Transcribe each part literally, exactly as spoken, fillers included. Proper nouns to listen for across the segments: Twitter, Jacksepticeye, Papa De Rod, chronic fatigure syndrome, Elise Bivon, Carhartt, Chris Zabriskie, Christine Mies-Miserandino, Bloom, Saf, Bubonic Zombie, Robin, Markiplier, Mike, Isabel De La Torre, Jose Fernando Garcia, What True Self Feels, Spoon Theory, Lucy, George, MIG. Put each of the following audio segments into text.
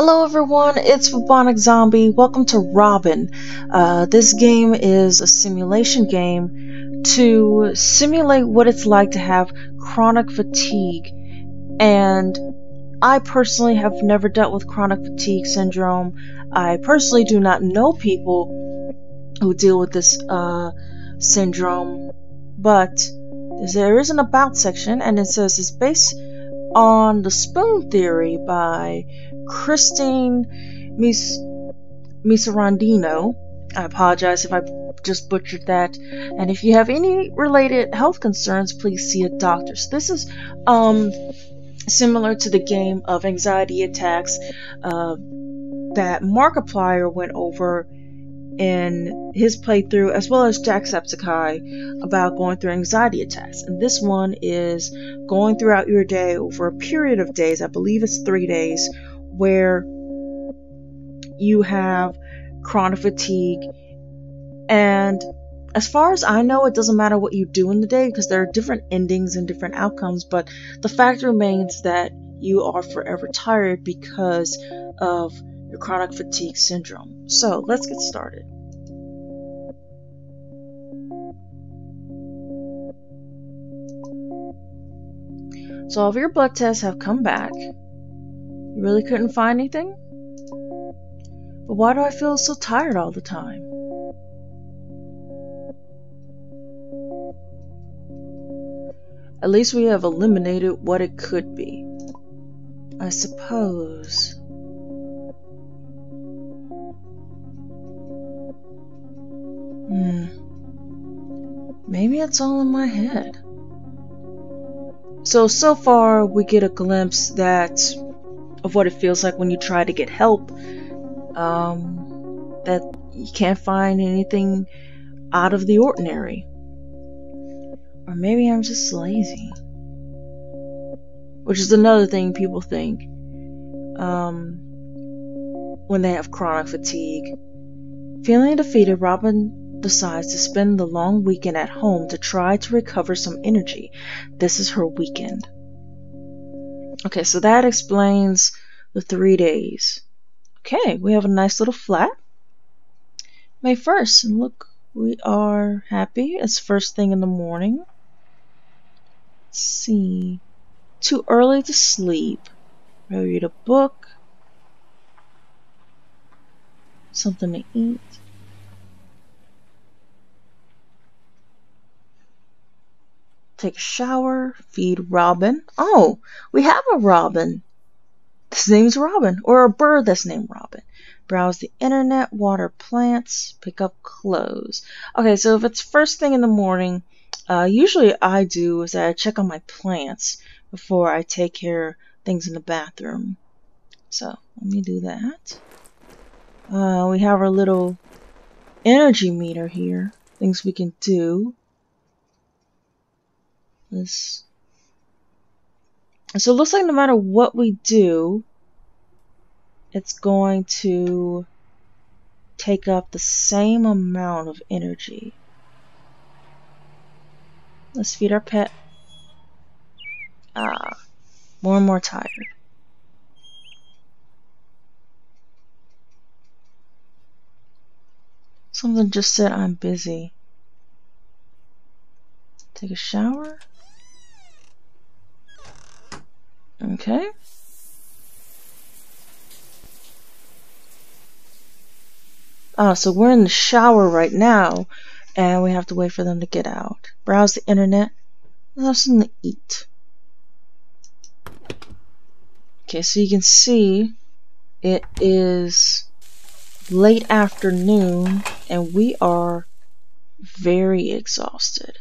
Hello everyone, it's Bubonic Zombie. Welcome to Robin. Uh, this game is a simulation game to simulate what it's like to have chronic fatigue. And I personally have never dealt with chronic fatigue syndrome. I personally do not know people who deal with this uh, syndrome. But there is an about section and it says it's based on the Spoon Theory by Christine Mies-Miserandino. I apologize if I just butchered that. And if you have any related health concerns, please see a doctor. So this is um, similar to the game of anxiety attacks uh, that Markiplier went over in his playthrough, as well as Jacksepticeye, about going through anxiety attacks. And this one is going throughout your day over a period of days, I believe it's three days, where you have chronic fatigue. And as far as I know, it doesn't matter what you do in the day because there are different endings and different outcomes, but the fact remains that you are forever tired because of your chronic fatigue syndrome. So let's get started. So all of your blood tests have come back. You really couldn't find anything? But why do I feel so tired all the time? At least we have eliminated what it could be, I suppose. Hmm. Maybe it's all in my head. So, so far we get a glimpse that of what it feels like when you try to get help. Um, that you can't find anything out of the ordinary. Or maybe I'm just lazy. Which is another thing people think um, when they have chronic fatigue. Feeling defeated, Robin decides to spend the long weekend at home to try to recover some energy. This is her weekend. Okay, so that explains the three days. Okay, we have a nice little flat. May first, and look, we are happy. It's first thing in the morning. Let's see. Too early to sleep. I read a book. Something to eat. Take a shower, feed Robin. Oh, we have a Robin. His name's Robin, or a bird that's named Robin. Browse the internet, water plants, pick up clothes. Okay, so if it's first thing in the morning, uh, usually I do is I check on my plants before I take care of things in the bathroom. So let me do that. Uh, we have our little energy meter here. Things we can do. This. So it looks like no matter what we do, it's going to take up the same amount of energy. Let's feed our pet. Ah, more and more tired. Something just said I'm busy. Take a shower. Okay. Ah, so we're in the shower right now, and we have to wait for them to get out. Browse the internet. Have something to eat. Okay, so you can see it is late afternoon, and we are very exhausted.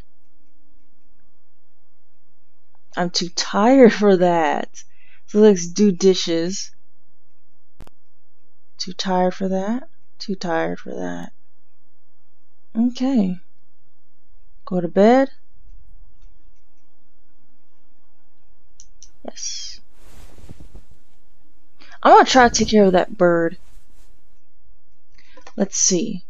I'm too tired for that. So let's do dishes. Too tired for that. Too tired for that. Okay. Go to bed. Yes. I'm gonna try to take care of that bird. Let's see.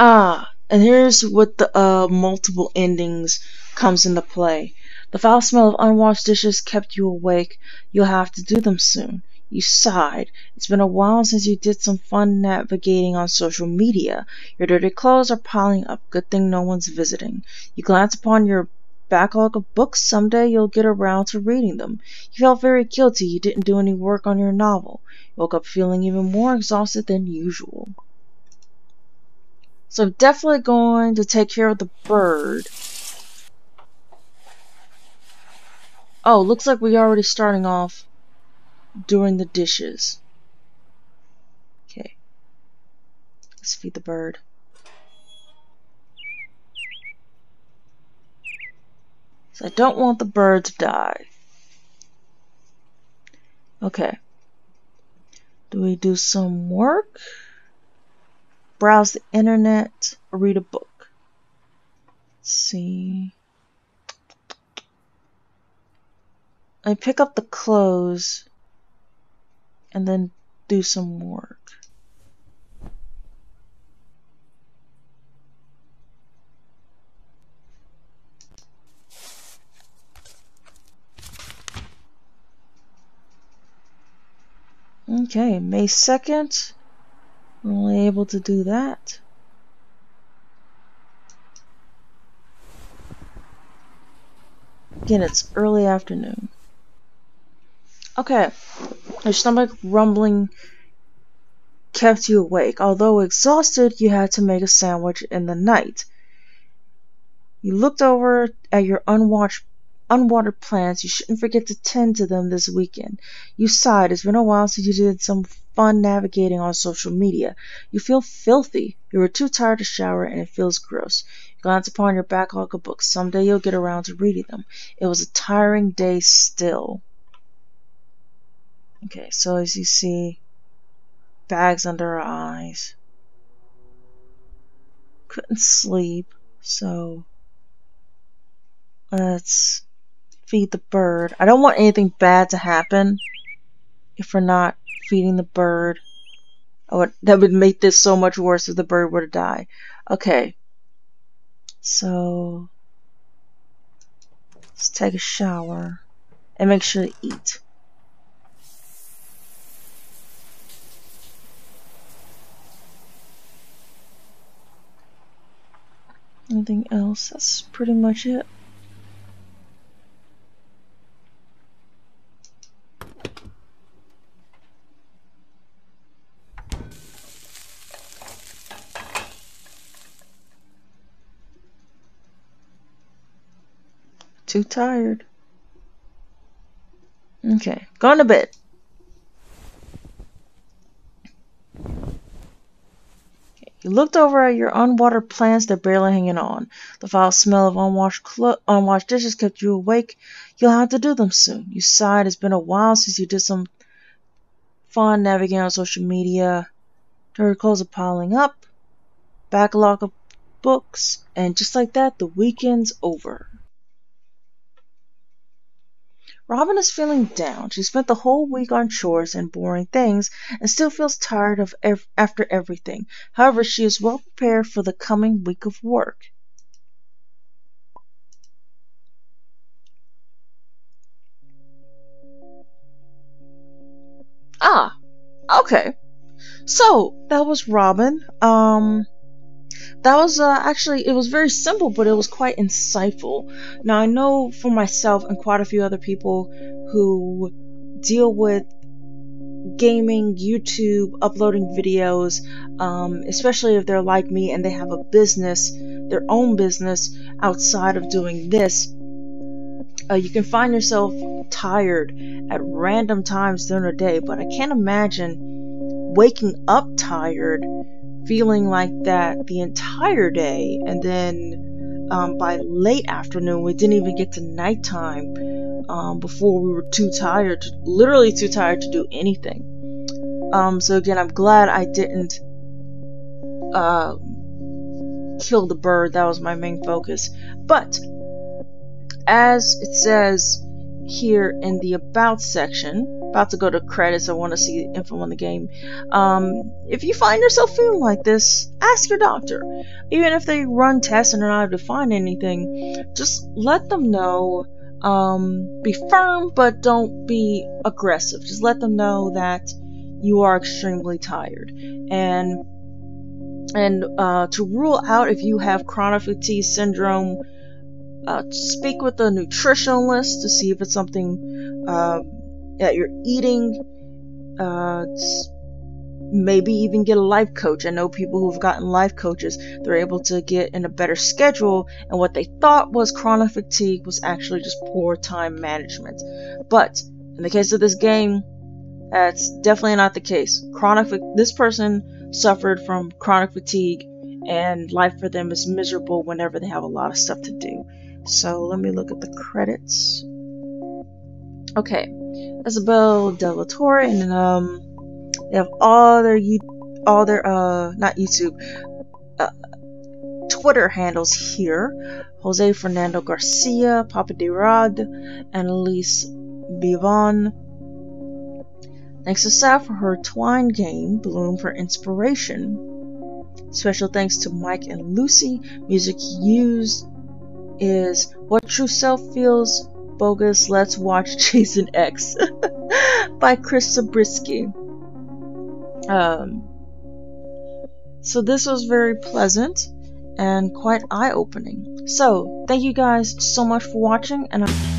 Ah, and here's what the uh, multiple endings comes into play. The foul smell of unwashed dishes kept you awake. You'll have to do them soon. You sighed. It's been a while since you did some fun navigating on social media. Your dirty clothes are piling up. Good thing no one's visiting. You glance upon your backlog of books. Someday you'll get around to reading them. You felt very guilty you didn't do any work on your novel. You woke up feeling even more exhausted than usual. So I'm definitely going to take care of the bird. Oh, looks like we're already starting off doing the dishes. Okay. Let's feed the bird. So I don't want the bird to die. Okay. Do we do some work? Browse the internet or read a book? Let's see. I pick up the clothes and then do some work. Okay, May second. I'm only able to do that. Again, it's early afternoon. Okay, your stomach rumbling kept you awake. Although exhausted, you had to make a sandwich in the night. You looked over at your unwashed, unwatered plants. You shouldn't forget to tend to them this weekend. You sighed. It's been a while since you did some fun navigating on social media. You feel filthy. You were too tired to shower, and it feels gross. You glance upon your backlog of books. Someday you'll get around to reading them. It was a tiring day still. Okay, so as you see, bags under our eyes. Couldn't sleep, so let's feed the bird. I don't want anything bad to happen if we're not feeding the bird. I would, that would make this so much worse if the bird were to die. Okay, so let's take a shower and make sure to eat. Anything else? That's pretty much it. Too tired. Okay, going to bed. You looked over at your unwatered plants. They're barely hanging on. The foul smell of unwashed clo unwashed dishes kept you awake. You'll have to do them soon. You sighed. It's been a while since you did some fun navigating on social media. Dirty clothes are piling up. Backlog of books. And just like that, the weekend's over. Robin is feeling down. She spent the whole week on chores and boring things and still feels tired of ev after everything. However, she is well prepared for the coming week of work. Ah, okay. So, that was Robin. Um... That was uh, actually, it was very simple, but it was quite insightful. Now, I know for myself and quite a few other people who deal with gaming, YouTube, uploading videos, um, especially if they're like me and they have a business, their own business outside of doing this, uh, you can find yourself tired at random times during the day, but I can't imagine waking up tired, feeling like that the entire day, and then um, by late afternoon, we didn't even get to nighttime um, before we were too tired, to, literally too tired to do anything. Um, so again, I'm glad I didn't uh, kill the bird. That was my main focus. But as it says here in the About section, about to go to credits, I want to see info on the game. Um, if you find yourself feeling like this, ask your doctor. Even if they run tests and are not able to find anything, just let them know Um, be firm, but don't be aggressive. Just let them know that you are extremely tired. And and uh, to rule out if you have chronic fatigue syndrome, uh, speak with a nutritionalist to see if it's something uh, that you're eating. Uh, maybe even get a life coach. I know people who've gotten life coaches, they're able to get in a better schedule, and what they thought was chronic fatigue was actually just poor time management. But in the case of this game, that's definitely not the case. Chronic, this person suffered from chronic fatigue, and life for them is miserable whenever they have a lot of stuff to do. So let me look at the credits. Okay, Isabel De La Torre, and then, um they have all their you all their uh not YouTube uh, Twitter handles here. Jose Fernando Garcia, Papa De Rod, and Elise Bivon. Thanks to Saf for her twine game, Bloom for inspiration. Special thanks to Mike and Lucy. Music used is What True Self Feels, Bogus, Let's Watch Jason X by Chris Zabriskie. Um, so this was very pleasant and quite eye-opening. So thank you guys so much for watching, and I